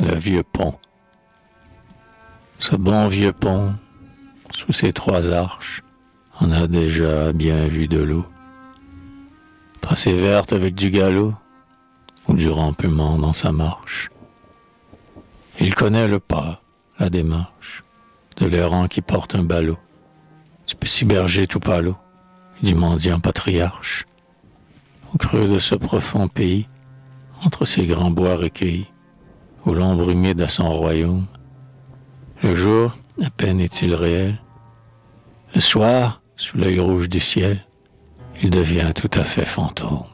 le vieux pont. Ce bon vieux pont, sous ses trois arches, on a déjà bien vu de l'eau. Passée verte avec du galop, ou du rampement dans sa marche. Il connaît le pas, la démarche, de l'errant qui porte un ballot, du petit berger tout palo, du mendiant patriarche. Au creux de ce profond pays, entre ces grands bois recueillis, où l'ombre humide a son royaume, le jour, à peine est-il réel, le soir, sous l'œil rouge du ciel, il devient tout à fait fantôme.